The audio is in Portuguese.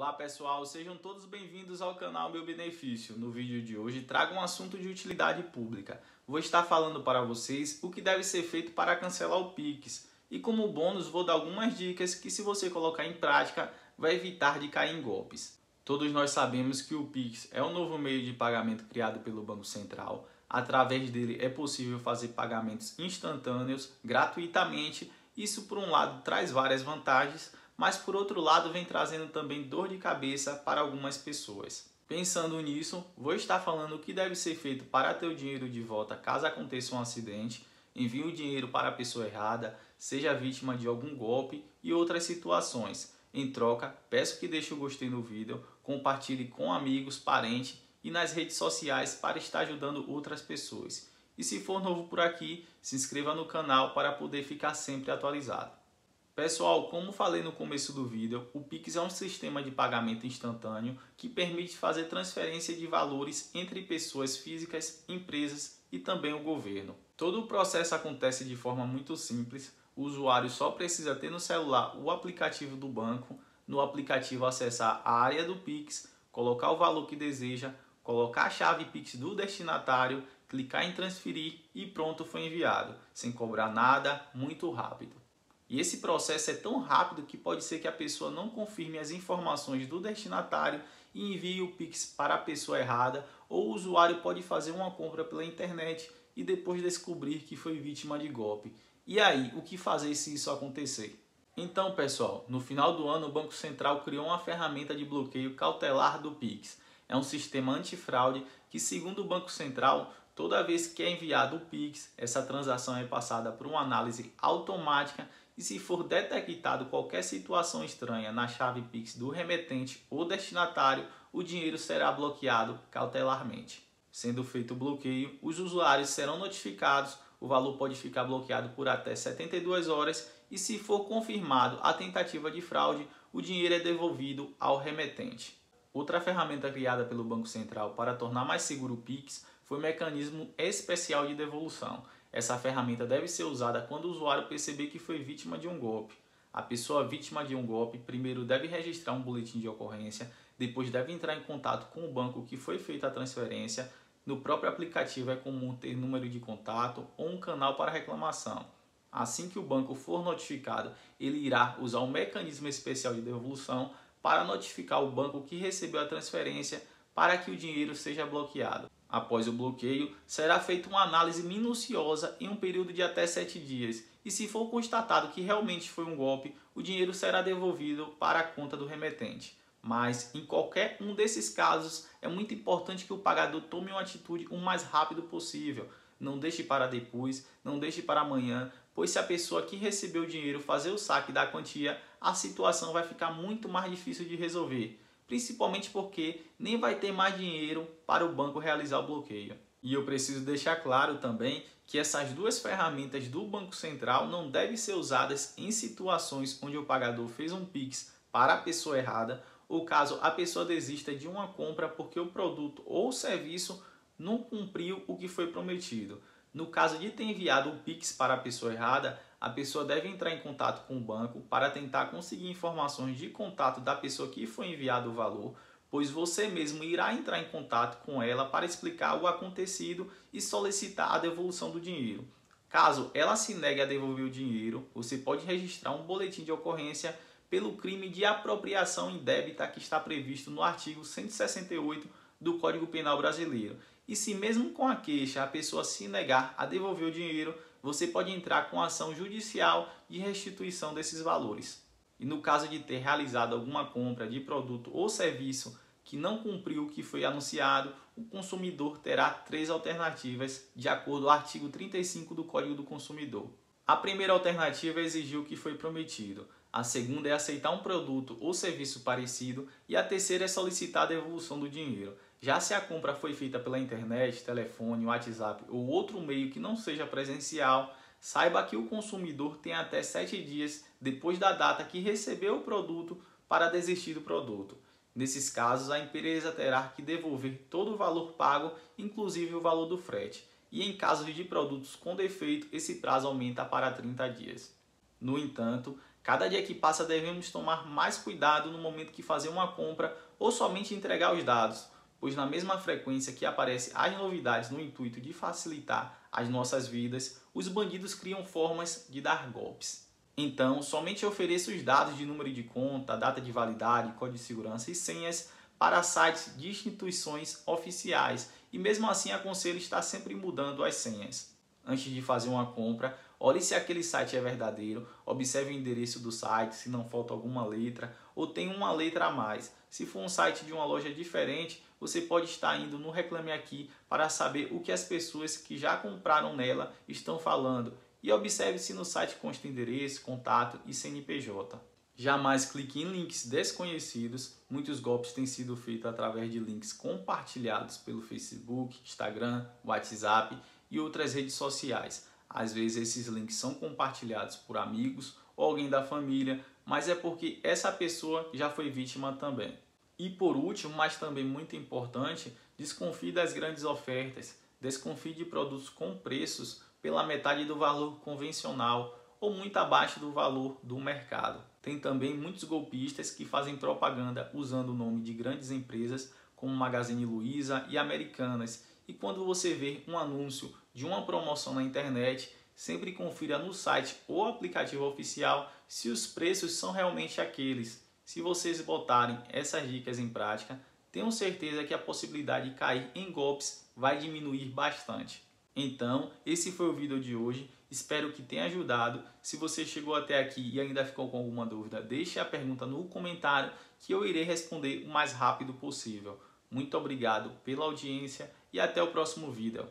Olá pessoal, sejam todos bem-vindos ao canal Meu Benefício. No vídeo de hoje trago um assunto de utilidade pública. Vou estar falando para vocês o que deve ser feito para cancelar o PIX e como bônus vou dar algumas dicas que, se você colocar em prática, vai evitar de cair em golpes. Todos nós sabemos que o PIX é um novo meio de pagamento criado pelo Banco Central. Através dele é possível fazer pagamentos instantâneos, gratuitamente. Isso, por um lado, traz várias vantagens, mas por outro lado vem trazendo também dor de cabeça para algumas pessoas. Pensando nisso, vou estar falando o que deve ser feito para ter o dinheiro de volta caso aconteça um acidente, envie o dinheiro para a pessoa errada, seja vítima de algum golpe e outras situações. Em troca, peço que deixe o gostei no vídeo, compartilhe com amigos, parentes e nas redes sociais para estar ajudando outras pessoas. E se for novo por aqui, se inscreva no canal para poder ficar sempre atualizado. Pessoal, como falei no começo do vídeo, o PIX é um sistema de pagamento instantâneo que permite fazer transferência de valores entre pessoas físicas, empresas e também o governo. Todo o processo acontece de forma muito simples. O usuário só precisa ter no celular o aplicativo do banco, no aplicativo acessar a área do PIX, colocar o valor que deseja, colocar a chave PIX do destinatário, clicar em transferir e pronto, foi enviado, sem cobrar nada, muito rápido. E esse processo é tão rápido que pode ser que a pessoa não confirme as informações do destinatário e envie o PIX para a pessoa errada, ou o usuário pode fazer uma compra pela internet e depois descobrir que foi vítima de golpe. E aí, o que fazer se isso acontecer? Então, pessoal, no final do ano o Banco Central criou uma ferramenta de bloqueio cautelar do PIX. É um sistema antifraude que, segundo o Banco Central, toda vez que é enviado o PIX, essa transação é passada por uma análise automática e, se for detectado qualquer situação estranha na chave PIX do remetente ou destinatário, o dinheiro será bloqueado cautelarmente. Sendo feito o bloqueio, os usuários serão notificados, o valor pode ficar bloqueado por até 72 horas e, se for confirmado a tentativa de fraude, o dinheiro é devolvido ao remetente. Outra ferramenta criada pelo Banco Central para tornar mais seguro o PIX foi o mecanismo especial de devolução. Essa ferramenta deve ser usada quando o usuário perceber que foi vítima de um golpe. A pessoa vítima de um golpe primeiro deve registrar um boletim de ocorrência, depois deve entrar em contato com o banco que foi feita a transferência. No próprio aplicativo é comum ter número de contato ou um canal para reclamação. Assim que o banco for notificado, ele irá usar um mecanismo especial de devolução para notificar o banco que recebeu a transferência para que o dinheiro seja bloqueado. Após o bloqueio, será feita uma análise minuciosa em um período de até 7 dias e, se for constatado que realmente foi um golpe, o dinheiro será devolvido para a conta do remetente. Mas, em qualquer um desses casos, é muito importante que o pagador tome uma atitude o mais rápido possível. Não deixe para depois, não deixe para amanhã, pois se a pessoa que recebeu o dinheiro fazer o saque da quantia, a situação vai ficar muito mais difícil de resolver. Principalmente porque nem vai ter mais dinheiro para o banco realizar o bloqueio. E eu preciso deixar claro também que essas duas ferramentas do Banco Central não devem ser usadas em situações onde o pagador fez um PIX para a pessoa errada ou caso a pessoa desista de uma compra porque o produto ou serviço não cumpriu o que foi prometido. No caso de ter enviado o PIX para a pessoa errada, a pessoa deve entrar em contato com o banco para tentar conseguir informações de contato da pessoa que foi enviado o valor, pois você mesmo irá entrar em contato com ela para explicar o acontecido e solicitar a devolução do dinheiro. Caso ela se negue a devolver o dinheiro, você pode registrar um boletim de ocorrência pelo crime de apropriação indébita que está previsto no artigo 168 do Código Penal Brasileiro. E se mesmo com a queixa a pessoa se negar a devolver o dinheiro, você pode entrar com ação judicial de restituição desses valores. E no caso de ter realizado alguma compra de produto ou serviço que não cumpriu o que foi anunciado, o consumidor terá 3 alternativas, de acordo ao artigo 35 do Código do Consumidor. A primeira alternativa é exigir o que foi prometido. A segunda é aceitar um produto ou serviço parecido. E a terceira é solicitar a devolução do dinheiro. Já se a compra foi feita pela internet, telefone, WhatsApp ou outro meio que não seja presencial, saiba que o consumidor tem até 7 dias depois da data que recebeu o produto para desistir do produto. Nesses casos, a empresa terá que devolver todo o valor pago, inclusive o valor do frete. E em casos de produtos com defeito, esse prazo aumenta para 30 dias. No entanto, Cada dia que passa devemos tomar mais cuidado no momento que fazer uma compra ou somente entregar os dados, pois na mesma frequência que aparecem as novidades no intuito de facilitar as nossas vidas, os bandidos criam formas de dar golpes. Então, somente ofereça os dados de número de conta, data de validade, código de segurança e senhas para sites de instituições oficiais e mesmo assim aconselho estar sempre mudando as senhas. Antes de fazer uma compra, olhe se aquele site é verdadeiro, observe o endereço do site, se não falta alguma letra ou tem uma letra a mais. Se for um site de uma loja diferente, você pode estar indo no Reclame Aqui para saber o que as pessoas que já compraram nela estão falando e observe se no site consta endereço, contato e CNPJ. Jamais clique em links desconhecidos. Muitos golpes têm sido feitos através de links compartilhados pelo Facebook, Instagram, WhatsApp e outras redes sociais. Às vezes esses links são compartilhados por amigos ou alguém da família, mas é porque essa pessoa já foi vítima também. E por último, mas também muito importante, desconfie das grandes ofertas. Desconfie de produtos com preços pela metade do valor convencional ou muito abaixo do valor do mercado. Tem também muitos golpistas que fazem propaganda usando o nome de grandes empresas como Magazine Luiza e Americanas. E quando você vê um anúncio de uma promoção na internet, sempre confira no site ou aplicativo oficial se os preços são realmente aqueles. Se vocês botarem essas dicas em prática, tenho certeza que a possibilidade de cair em golpes vai diminuir bastante. Então, esse foi o vídeo de hoje. Espero que tenha ajudado. Se você chegou até aqui e ainda ficou com alguma dúvida, deixe a pergunta no comentário que eu irei responder o mais rápido possível. Muito obrigado pela audiência e até o próximo vídeo.